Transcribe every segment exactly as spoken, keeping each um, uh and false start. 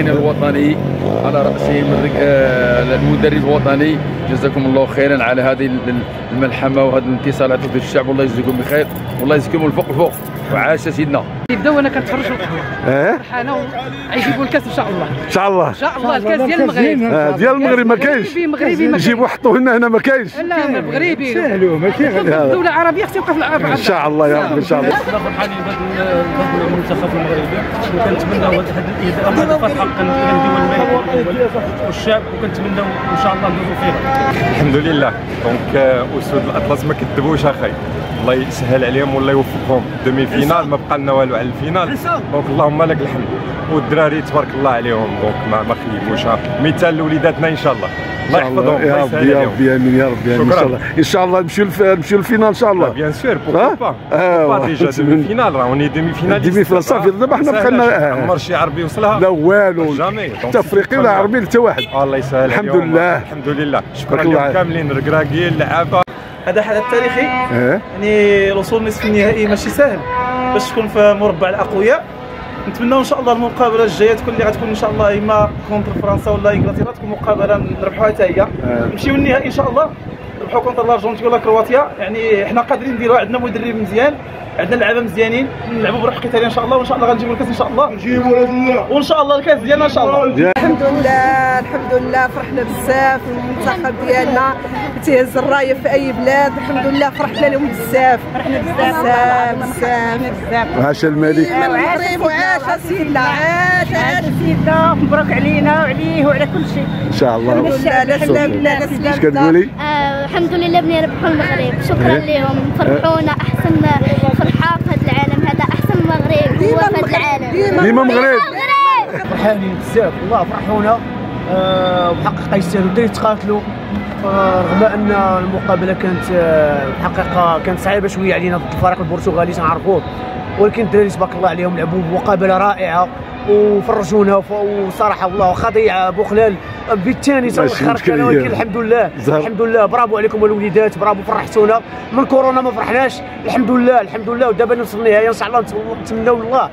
المنتخبين الوطني على رأسهم المدرب الوطني. جزاكم الله خيرا على هذه الملحمة وهذا الانتصار على الشعب، والله يجزيكم بخير، والله يجزيكم الفوق الفوق، وعاش سيدنا. كيبدا وانا كنتفرج في القهوه اه فرحانه وغيجيبوا الكاس ان شاء الله. ان شاء الله ان شاء الله الكاس ديال المغرب ديال المغرب ما كاينش، يجيبوا حطوه لنا هنا ما كاينش، لا مغربي سهلوا ما كاين. الدوله العربيه خصها توقف العرب ان شاء الله يا رب ان شاء الله. انا فرحان بهذا المنتخب المغربي، وكنتمناو هذا الاداء هذا حقا للدول والشعب، وكنتمناو ان شاء الله ندوزو فيها. الحمد لله دونك اسود الاطلس ما كذبوش اخي، الله يسهل عليهم والله يوفقهم. دومي فينال ما بقى لنا والو على الفينال، دونك اللهم لك الحمد. والدراري تبارك الله عليهم، دونك ما خيبوش مثال لوليداتنا ان شاء الله، الله يحفظهم يا ربي يا ربي امين يا ربي امين. ان شاء الله ان شاء الله نمشيو نمشيو للفينال ان شاء الله. بيان سور بوكو با با ديجا دومي فينال، راني دومي فينال دومي فينال صافي. دابا حنا بقى لنا عمر شي عربي يوصلها لا والو، حتى افريقي ولا عربي حتى واحد. الله يسهل عليهم الحمد لله الحمد لله. شكرا لكم كاملين، ركراكي اللعابه. هذا حدث تاريخي يعني الوصول نصف النهائي ماشي سهل باش تكون في مربع الاقوياء. نتمناو ان شاء الله المقابله الجايه تكون اللي غتكون ان شاء الله اما كونتر فرنسا ولا انجلترا، تكون مقابله نربحوها حتى هي، نمشيو للنهائي ان شاء الله نربحو كونتر الارجنتين ولا كرواتيا. يعني حنا قادرين نديرو، عندنا مدرب مزيان، عندنا لعابه مزيانين، نلعبوا بروح قتالي ان شاء الله، وان شاء الله غنجيبوا الكاس ان شاء الله، نجيبوا وان شاء الله الكاس ديالنا ان شاء الله. الحمد لله الحمد لله فرحنا بزاف المنتخب ديالنا تيهز الرايه في اي بلاد، الحمد لله فرحنا لهم بزاف فرحنا بزاف بزاف بزاف. عاش الملك المغرب وعاش سيدنا، عاش عاش سيدنا، مبروك علينا وعليه وعلى كل شيء ان شاء الله. واش كتقولي؟ الحمد لله بلي ربحوا المغرب، شكرا لهم فرحونا. احسن فرحه في هذا العالم، هذا احسن مغرب هو في هذا العالم، ديما مغرب. فرحانين بزاف والله فرحونا وبحقيقه يستاهلوا الدراري يتقاتلوا، رغم ان المقابله كانت الحقيقه كانت صعيبه شويه علينا ضد الفريق البرتغالي تنعرفوه، ولكن الدراري تبارك الله عليهم لعبوا مقابله رائعه وفرجونا. وصراحه والله خضيعه بوخلال بالثاني تخرجت انا، ولكن الحمد لله الحمد لله برافو عليكم الوليدات، برافو فرحتونا. من كورونا ما فرحناش، الحمد لله الحمد لله. ودابا نوصل النهايه ان شاء الله، نتمنوا الله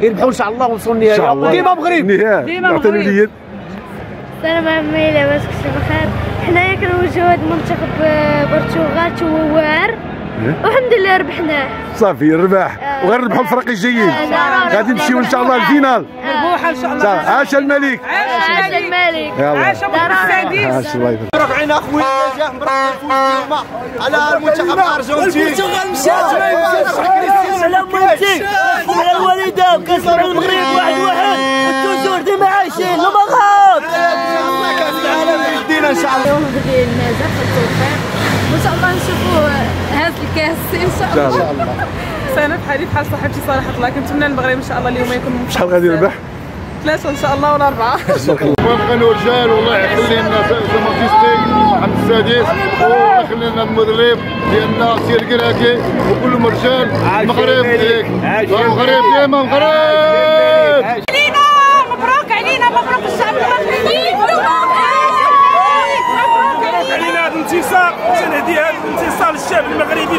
يربحوا ان شاء الله ونوصلوا النهايه. ديما مغرب ديما مغرب. السلام عمي لاباس كلشي بخير؟ حنايا كنوجهوا هذا المنتخب برتغال هو واعر والحمد لله ربحناه صافي الرباح، وغنربحوا الفرق الجايين غادي نمشيو ان شاء الله للفينال مربوحه ان شاء الله. عاش الملك عاش الملك عاش السادس. مبروك علينا خويا جاه، مبروك لكم على المنتخب الارجنتيني، البرتغال مشات على مونتي وعلى الوالده وكاس المغرب واحد واحد، والتوزور ديما عايشين المغرب كاس العالم يدينا ان شاء الله. وغادي النجاح والتوفيق وان شاء الله نشوفوا هذا الكاس ان شاء الله. سنه بحالي بحال صاحبتي صراحه الله، كنتمنى المغرب ان شاء الله اليوم يكون. شحال غادي يربح؟ ثلاثه ان شاء الله ولا اربعه. وبقينا رجال والله يخلي لنا سماكيستي محمد السادس، ويخلي لنا المدرب ديالنا سي الكراكي، وكلهم رجال المغرب ديك المغرب ديما مغرب. علينا مبروك علينا مبروك الشعب المغربي، انتصار تنهدي هذا الانتصار للشعب المغربي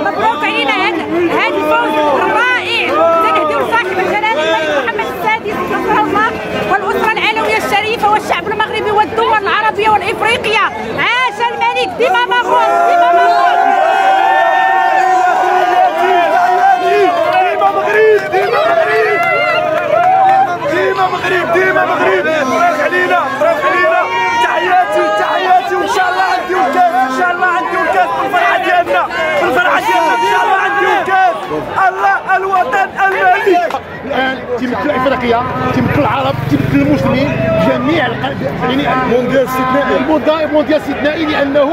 مبروك علينا هذا هذا الفوز الرائع، تنهديو لصاحب الجلاله الملك محمد السادس نصره الله والاسره العلويه الشريفه والشعب المغربي والدول العربيه والافريقيه. عاش الملك ديما مبروك ديما مبروك ديما مغرب ديما مغرب ديما مغرب ديما مغرب. مبروك علينا مبروك علينا، تحياتي تحياتي، وان شاء الله غنديو الكاس ان شاء الله غنديو الكاس بالفرحه ديالنا بالفرحه ديالنا ان شاء الله غنديو الكاس. الله الوطن الملك. الان تيمثل افريقيا تيمثل العرب تيمثل المسلمين جميع يعني مونديال استثنائي مونديال مونديال استثنائي لانه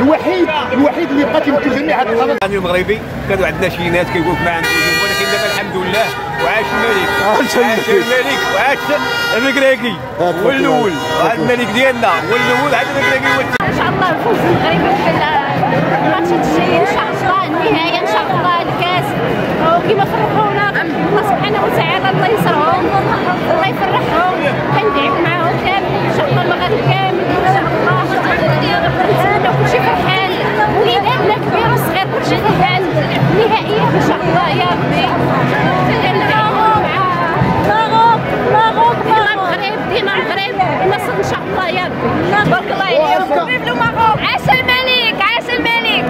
الوحيد الوحيد اللي بقى تيمثل جميع هذه القضايا. المغربي كانوا عندنا شي ناس كيقول لك ما عندوش، ولكن دابا الحمد لله وعاش الملك عاش الملك وعاش الركراكي هو الاول، وعاد الملك ديالنا هو الاول عاد الركراكي هو الثاني. ان شاء الله نفوز المغرب في الماتشات الجايه ان شاء الله، النهايه ان شاء الله الكاس، وكما فرحونا الله سبحانه وتعالى الله يسرهم الله يفرحهم، غندعم معاهم كامل ان شاء الله المغرب كامل ان شاء الله. فرحانه وكلشي فرحان، وليداتنا كبير وصغير كلشي فرحان، النهائيه ان شاء الله يا ربي.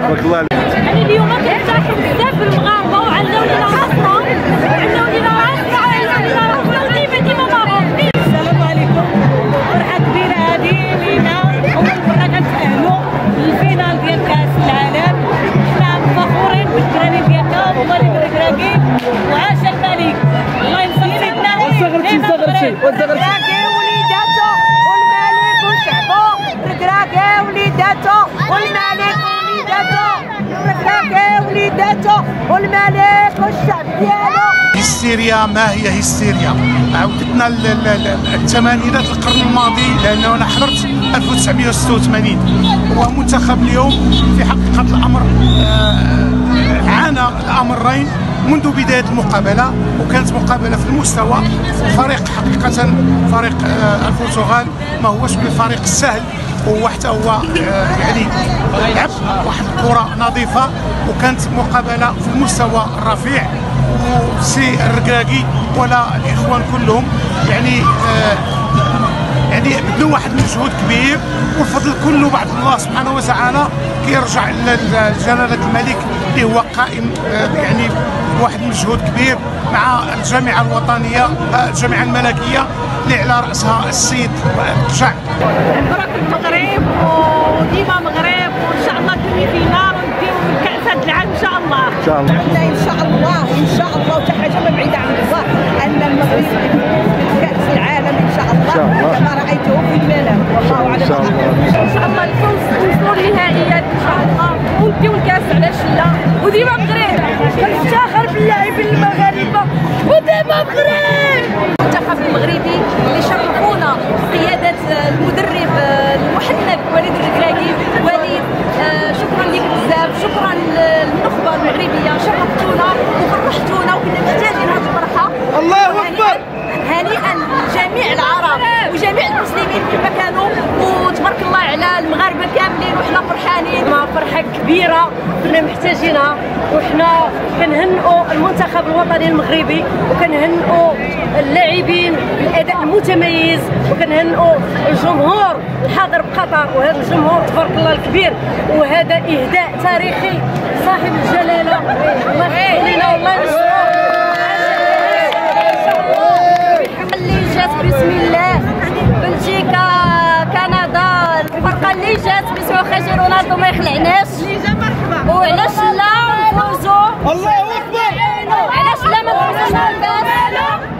بارك الله عليك. انا اليوم كنتفرحوا بزاف بالمغاربه وعندنا ولينا راسنا وعندنا ولينا راسنا وعندنا راسنا وديما ديما مرحبين. السلام عليكم، فرحه كبيره هذه لينا، اول مره كنتاهلوا للفينال ديال كاس العالم. حنا فخورين بالدراري ديالنا هما اللي مركراكين، وعاش الملك. الله يسلمك سيدنا. واستغربتي استغربتي واستغربتي وليداتو والملك وشعبو مركراكي وليداتو والملك وليداته والملك والشعب ديالو. هيستيريا ما هي هيستيريا؟ عودتنا الثمانينات القرن الماضي، لانه انا حضرت ألف وتسعمائة وستة وثمانين، ومنتخب اليوم في حقيقه الامر عانى الامرين منذ بدايه المقابله، وكانت مقابله في المستوى. فريق حقيقه فريق البرتغال ما هوش بالفريق السهل، وحتى هو يعني لعب واحد الكره نظيفه، وكانت مقابله في المستوى الرفيع. وسي الركراكي ولا الاخوان كلهم يعني يعني بدلوا واحد المجهود كبير، والفضل كله بعد الله سبحانه وتعالى كيرجع لجلاله الملك اللي هو قائم يعني واحد المجهود كبير مع الجامعه الوطنيه الجامعه الملكيه اللي على راسها السيد الشعب. نبارك المغرب وديما مغرب، وان شاء الله دومي فينال ونديو الكاس هذا العام ان شاء الله. ان شاء الله ان شاء الله ان شاء الله وحتى حاجه ما بعيده عن الله، ان المغرب يفوز بكاس العالم ان شاء الله كما رايته في المنام. والله على خير ان شاء الله نفوز نوصلوا للنهائيات ان شاء الله، ونديو الكاس علاش لا، وديما مغرب كنفتخر باللاعبين المغاربه وديما مغرب. المنتخب المغربي اللي شرفونا بقياده المدرب المحنك وليد الركراكي. وليد شكرا لك بزاف، شكرا للنخبه المغربيه، شرفتونا وفرحتونا وكنا محتاجين هذه الفرحه. الله اكبر. هنيئا لجميع العرب وجميع المسلمين كما كانوا، وتبارك الله على المغاربه كاملين وحنا فرحانين. فرحه كبيره كنا محتاجينها، وحنا كنهنئوا المنتخب الوطني المغربي، وكنهنئوا اللاعبين بالاداء المتميز، وكنهنئوا الجمهور الحاضر بقطر. وهذا الجمهور تبارك الله الكبير، وهذا اهداء تاريخي صاحب الجلاله. الله يحفظ لينا والله ينصرو. بسم الله بلجيكا كندا، الفرقه اللي جات باسم خجي رونالدو ما يخلعناش. وعلاش لا نفوزوا؟ الله اكبر. علاش لا ما نفوزوش بالكاس؟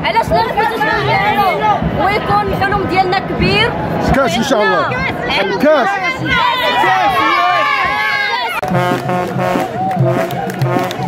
علاش لا ما نفوزوش بالكاس؟ ويكون الحلم ديالنا كبير، كاس ان شاء الله. كاس كاس